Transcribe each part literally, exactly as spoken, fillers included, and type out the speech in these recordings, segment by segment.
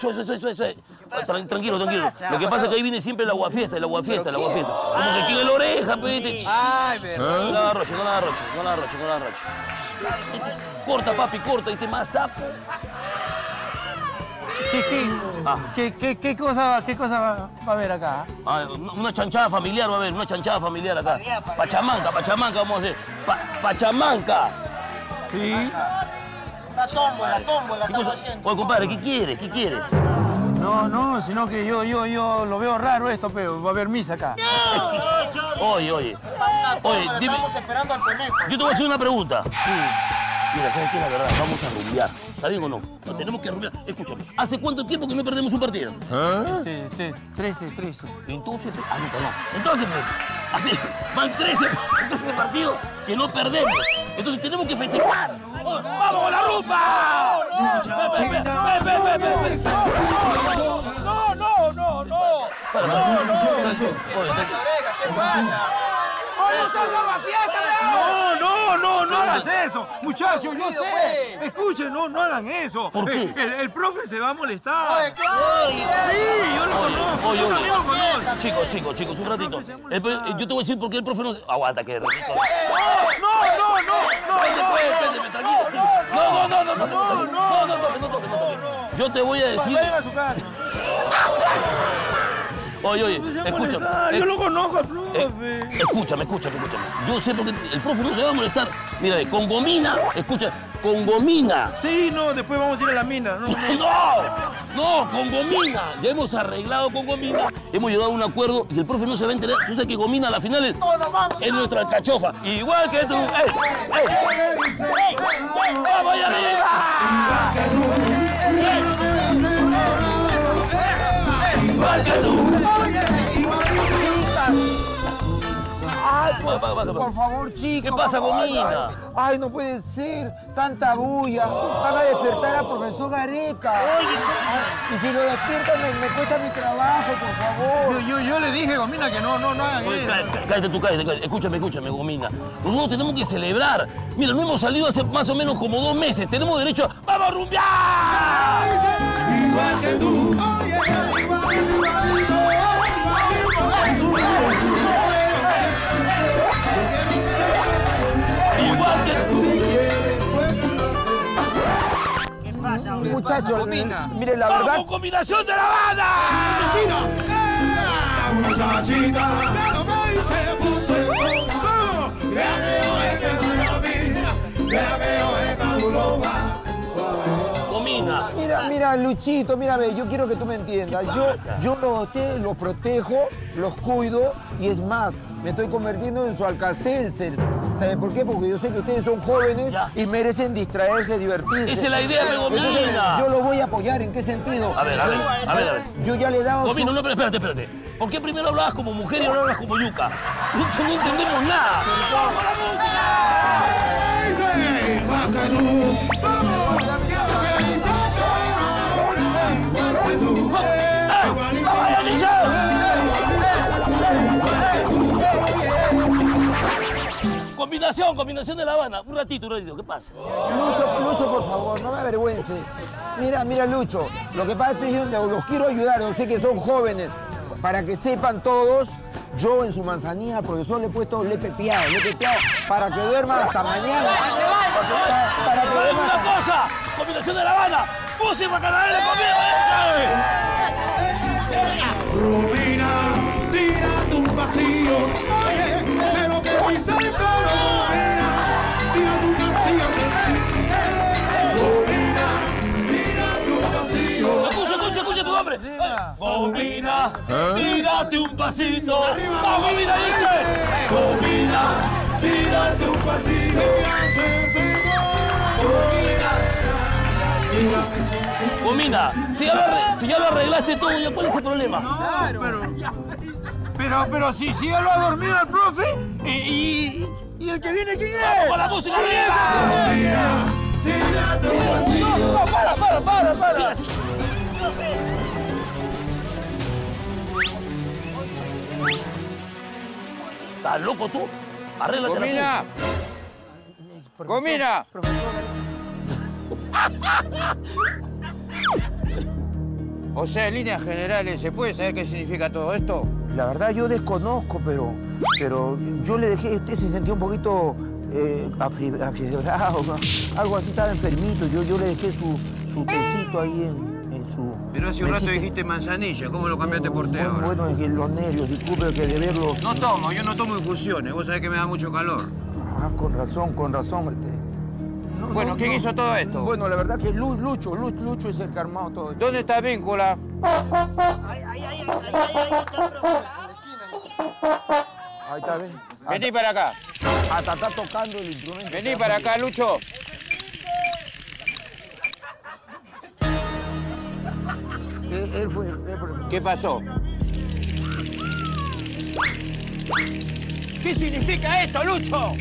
Eso, eso, eso, eso. Tranquilo, tranquilo. Lo que pasa es que ahí viene siempre la aguafiesta, el aguafiesta, el aguafiesta. Como que tiene la oreja, pete. Ay, verdad. No la arroche, no la arroche, no la arroche, no la arroche. Corta, papi, corta, y te más sapo. ¿Qué, qué, ah. qué, qué, qué, cosa, ¿Qué cosa va a haber acá? Ah, una chanchada familiar va a haber, una chanchada familiar acá. Familia, familia, pachamanca, pachamanca vamos a hacer. Pa, pachamanca. Sí. La tombo, la tombo, la tombo. Oye, compadre, ¿qué quieres? ¿Qué quieres? No, no, sino que yo, yo, yo lo veo raro esto, pero va a haber misa acá. No, oye, oye. Oye, dime. Estamos esperando al conejo. Yo te voy a hacer una pregunta. Sí. Mira, ¿sabes qué es la verdad? Vamos a rumbear. ¿Está bien o no? No, tenemos que rumbear. Escúchame, ¿hace cuánto tiempo que no perdemos un partido? ¿Ah? trece, trece. Entonces, ah, no, perdón. Entonces, trece. Van trece partidos que no perdemos. Entonces tenemos que festejar. ¡Oh, ¡vamos con la rumba! ¡No, no, no, no! ¡No, no, no, no! ¿Qué pasa? ¡Vamos a hacer la fiesta! ¡No, no, no, no hagas eso! Muchachos, yo sé. Escuchen, no, no hagan eso. ¿Por qué? El, el profe se va a molestar. Oye, claro. Sí, yo lo conozco. Oye, yo también lo conozco. Chicos, chicos, chicos, un ratito. El, yo te voy a decir por qué el profe no se... Aguanta, que... No, no, no, no. Vete, pues, tranquilo. No, no, no, no, no, no, no toques, no toques, no toques. Yo te voy a decir... Vayan a su casa. Oye, oye, escúchame. Yo lo conozco al profe. Escúchame, escúchame, escúchame. Yo sé porque el profe no se va a molestar. Mira, con gomina, escucha, con gomina. Sí, no, después vamos a ir a la mina. No, no, no, con gomina. Ya hemos arreglado con gomina, hemos llegado a un acuerdo y el profe no se va a enterar. Tú sabes que gomina a la final es, es nuestra cachofa. Igual que tú. ¡Ey! ¡Ey! ¡Ey! ¡Vamos allá arriba! Igual que tú. Oye, igual que tú. Ay, por, va, va, va, va. por favor, chicos. ¿Qué pasa, gomina? Ay, no puede ser. Tanta bulla. Van a despertar al profesor Careca. Oye, y si lo despiertan, me, me cuesta mi trabajo, por favor. Yo, yo, yo le dije, gomina, que no, no, no hagan eso. Cállate tú, cállate, cállate. Escúchame, escúchame, gomina. Nosotros tenemos que celebrar. Mira, no hemos salido hace más o menos como dos meses. Tenemos derecho a... ¡Vamos a rumbear! Igual que tú. Oye, igual. ¿Qué pasa, muchachos? Mire, la verdad. ¡Vamos, combinación de la banda! ¡Muchachita! Comina. Mira, mira, Luchito, mírame, yo quiero que tú me entiendas. Yo, yo los boté, los protejo, los cuido y es más, me estoy convirtiendo en su Alka-Seltzer. ¿Sabes por qué? Porque yo sé que ustedes son jóvenes ya. y merecen distraerse, divertirse. Esa es la idea de Gomina. Yo los voy a apoyar, ¿en qué sentido? A ver, a ver, a ver. A ver. Yo ya le he dado... Gomina, su... no, pero espérate, espérate. ¿Por qué primero hablabas como mujer y ahora hablas como yuca? No, no entendemos nada. ¡Vamos a la música! ¡Vamos! Combinación, combinación de La Habana. Un ratito, un ratito, ¿qué pasa? Lucho, Lucho, por favor, no me avergüences. Mira, mira, Lucho, lo que pasa es que yo los quiero ayudar, yo sé que son jóvenes. Para que sepan todos, yo en su manzanilla al profesor le he puesto, le he pepeado, le he pepeado, para que duerma hasta mañana. Para que duerma hasta... una cosa, combinación de La Habana, música para canales de comida. Rubina, tírate un pasillo, oye, pero que pise claro. Combina, tírate un pasito. Arriba, ¡oh, Gomina, dice! Combina, tírate un pasito. Combina, si ya lo, si ya lo arreglaste todo, ¿cuál es el problema? No, pero, pero, pero si, si ya lo ha dormido el profe, y, y, y el que viene, ¿quién es? ¡Vamos con la música arriba! Combina, tírate un pasito. No, no, para, para, para, para. Sí, sí. ¿Estás loco tú? Arréglate. ¡Gomina! La ¡Gomina! ¡Gomina! O sea, en líneas generales, ¿se puede saber qué significa todo esto? La verdad yo desconozco, pero, pero yo le dejé, este se sentía un poquito eh, afiebrado, ¿no? Algo así, estaba enfermito, yo, yo le dejé su, su tecito ahí en, en su... Pero hace un rato dijiste manzanilla, ¿cómo lo cambiaste por té ahora? Bueno, es que los nervios, disculpe que de verlo... No tomo, yo no tomo infusiones, vos sabés que me da mucho calor. Ah, con razón, con razón. No, bueno, no, ¿quién no. hizo todo esto? Bueno, la verdad que Lucho, Lucho, Lucho es el que ha armado todo esto. ¿Dónde está Víncula? Ahí, ahí, ahí, ahí, ahí está, pero... Ahí está, ¿ves? Vení para acá. Hasta está tocando el instrumento. Vení para acá, Lucho. Él, él fue, él fue. ¿Qué pasó? ¿Qué significa esto, Lucho?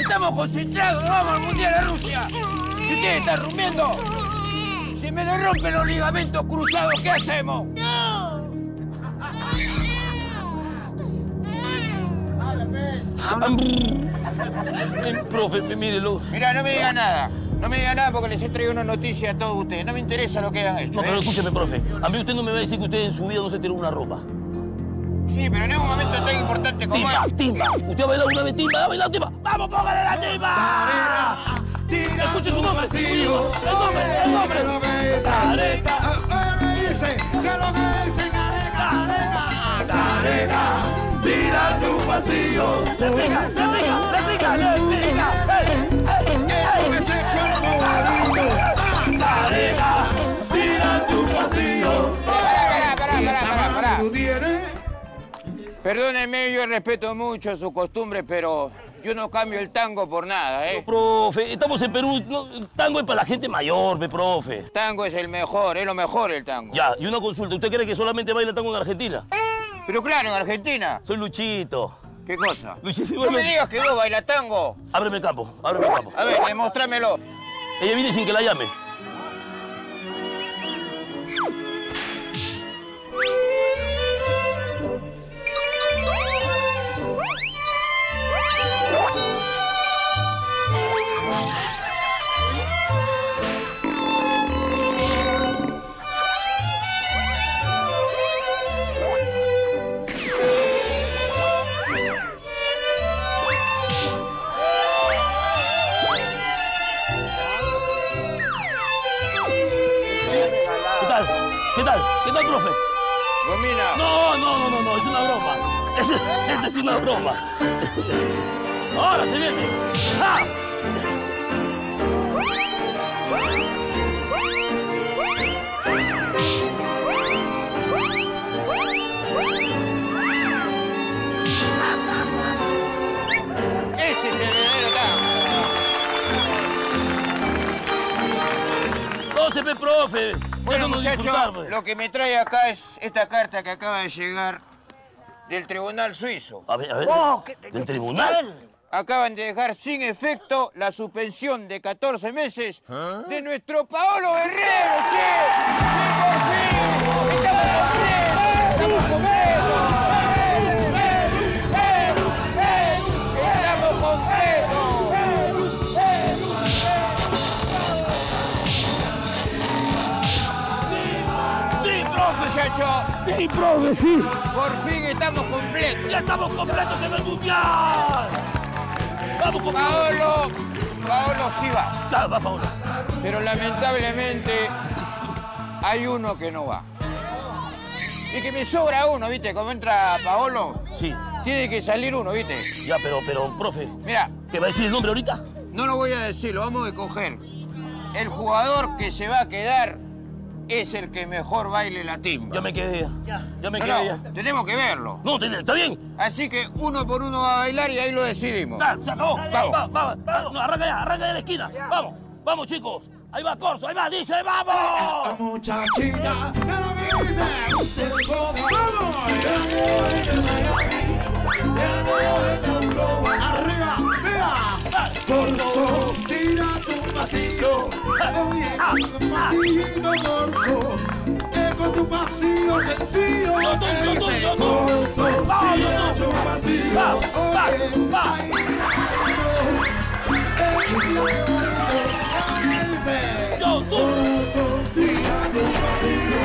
Estamos concentrados, vamos al Mundial a Rusia. Si ustedes están rumbiando, si me le rompen los ligamentos cruzados, ¿qué hacemos? ¡No! ¡Dale, pez! Profe, mírelo. Mirá, no me diga nada. No me diga nada porque les he traído una noticia a todos ustedes. No me interesa lo que han hecho. No, pero ¿eh? Escúcheme, profe. A mí usted no me va a decir que usted en su vida no se tiró una ropa. Sí, pero no es un momento tan importante como este. ¡Timba! ¡Timba! ¿Usted ha bailado una vez timba? ¿Ha bailado timba? ¡Vamos, póngale la timba! ¡Tira! ¡Escuche su nombre! ¡El nombre! ¡El nombre! ¡Que lo me Careca! ¡Que lo me dicen Careca! ¡Careca! ¡Tira tu pasillo! ¡Replica! ¡Replica! ¡Replica! ¡Replica! ¡Ey! ¡Ese cuerpo bonito! ¡Careca! ¡Tira tu pasillo! ¡Pará, pará, pará, pará! ¿Tú tienes? Perdónenme, yo respeto mucho sus costumbres, pero yo no cambio el tango por nada, ¿eh? No, profe, estamos en Perú, no, el tango es para la gente mayor, pe, profe. El tango es el mejor, es lo mejor el tango. Ya, y una consulta, ¿usted cree que solamente baila tango en Argentina? Pero claro, en Argentina. Soy Luchito. ¿Qué cosa? Luchito, no me digas que vos bailas tango. Ábreme el campo, ábreme el campo. A ver, demostrámelo. Ella viene sin que la llame. ¿Qué tal? ¿Qué tal, profe? Domina. No, no, no, no, no, es una broma. Esta es una broma. Ahora se viene. ¡Ja! Ese es el verdadero tango. No se ve, profe. Bueno, muchachos, lo que me trae acá es esta carta que acaba de llegar del tribunal suizo. A ver, a ver, oh, ¿qué, ¿del qué, tribunal? ¿Qué? Acaban de dejar sin efecto la suspensión de catorce meses ¿Ah? de nuestro Paolo Guerrero, che. ¡Por fin! ¡Estamos completos! ¡Estamos completos! ¡Estamos completos! Sí, profe, sí. Por fin estamos completos. Ya estamos completos en el mundial. Vamos con Paolo. Paolo sí va. Ya, va Paolo. Pero lamentablemente hay uno que no va. Y que me sobra uno, ¿viste? Como entra Paolo, sí. Tiene que salir uno, ¿viste? Ya, pero, pero, profe. Mira. ¿Te va a decir el nombre ahorita? No lo voy a decir, lo vamos a escoger. El jugador que se va a quedar es el que mejor baile la timba. Ya me quedé, ya, ya me no, quedé. No, ya. Tenemos que verlo. No, está bien. Así que uno por uno va a bailar y ahí lo decidimos. Ya, se acabó. Vamos. Va, va, va. No, arranca ya, arranca de la esquina. Ya. Vamos, vamos chicos. Ahí va Corzo, ahí va, dice, vamos. La muchachita, que lo dice, te digo, vamos. Arriba, mira. Corzo, tira tu pasillo. Oye, con tu pasillito, Corzo, eh, con tu pasillo sencillo, te dice Corzo, tira tu pasillo, oye, ahí mira que lindo, eh, mira que bonito, te dice Corzo, tira tu pasillo.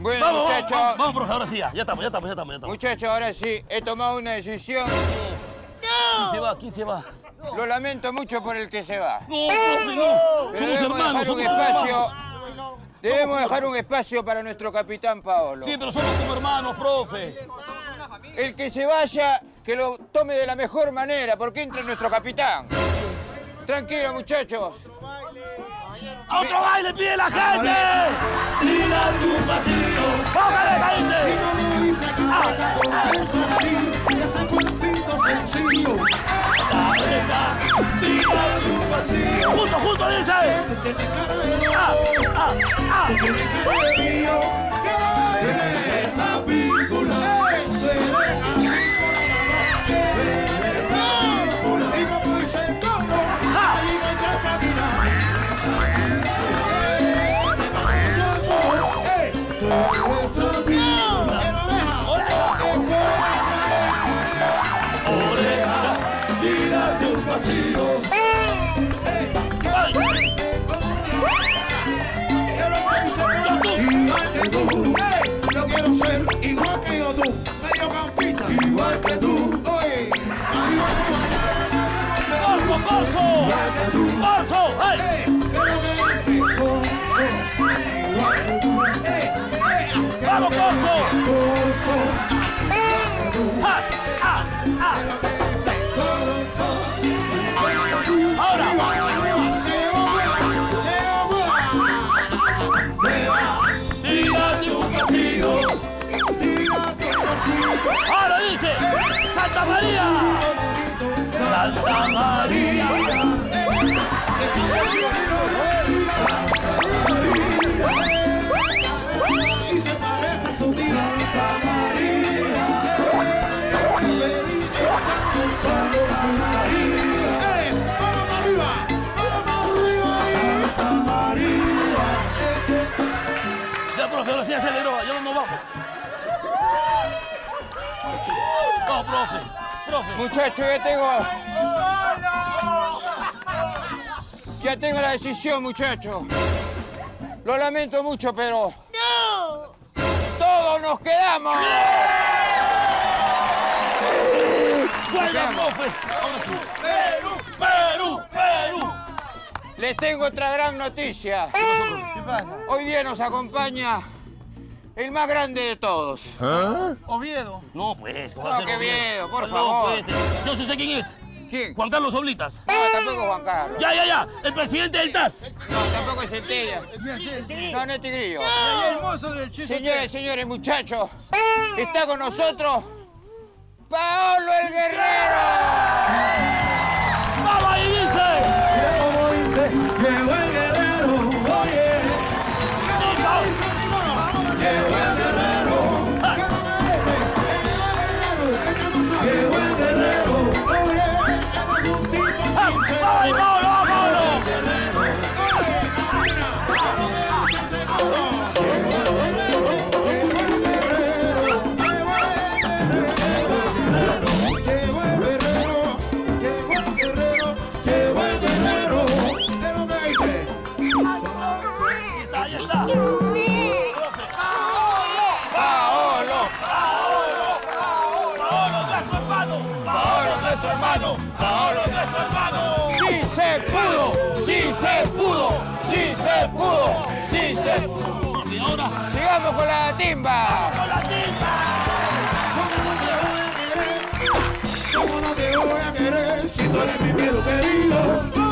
Bueno, vamos, muchachos. Vamos, vamos, profe, ahora sí, ya. Ya estamos, ya estamos, ya estamos. estamos. Muchachos, ahora sí, he tomado una decisión. No. ¿Quién se va? ¿Quién se va? No. Lo lamento mucho por el que se va. No, profe, no. Pero somos debemos hermanos, dejar un espacio. Hermanos. Debemos dejar un espacio para nuestro capitán Paolo. Sí, pero somos como hermanos, profe. El que se vaya, que lo tome de la mejor manera, porque entre nuestro capitán. Tranquilo, muchachos. ¡A otro baile, pide la gente! Tira tu pasillo. ¡Póngale, caíste! Y no me dice que mata con eso a ti, ese cuerpito sencillo. Careca, tira tu pasillo. ¡Junto, junto, dice! Te tienes cara de loco, te tienes cara de mío. Que no eres esa víncula. Tú eres la víncula, que eres esa víncula. Y como dice el coro, ahí no hay que caminar. Yo quiero ser igual que yo, tú, mediocampista, igual que tú. Oye, Corzo, Corzo, Corzo, ey. Vamos, Corzo. Ah, ah, ah. Ahora. Ahora dice Santa María, Santa María, y se parece a su tía Santa María, Santa María, para para arriba, para arriba, Santa María. Ya, profe, ahora sí aceleró, ¿ya dónde vamos? No, profe, profe. Muchachos, ya tengo... Ya tengo la decisión, muchachos. Lo lamento mucho, pero... ¡No! ¡Todos nos quedamos! Bueno, profe, ahora sí. ¡Perú, Perú, Perú! Les tengo otra gran noticia. ¿Qué pasa? Hoy día nos acompaña... el más grande de todos. ¿Ah? Oviedo. No, pues. ¿Cómo no, que Oviedo, por no, favor. Pues, yo sí sé quién es. ¿Quién? Juan Carlos Oblitas. No, tampoco Juan Carlos. Ya, ya, ya. El presidente del T A S. No, tampoco es Centella. No, no es Tigrillo. No. Señores, señores, muchachos. Está con nosotros... ¡Paolo el Guerrero! ¡Vamos ahí, dice! ¡Vamos, dice! ¡Llegó el Guerrero! nuestro hermano, Paolo es nuestro hermano. ¡Sí se pudo! ¡Sí se pudo! ¡Sí se pudo! ¡Sí se pudo! Y ahora sigamos con la timba. ¡Vamos con la timba! ¿Cómo no te voy a querer? ¿Cómo no te voy a querer si tú eres mi miedo querido?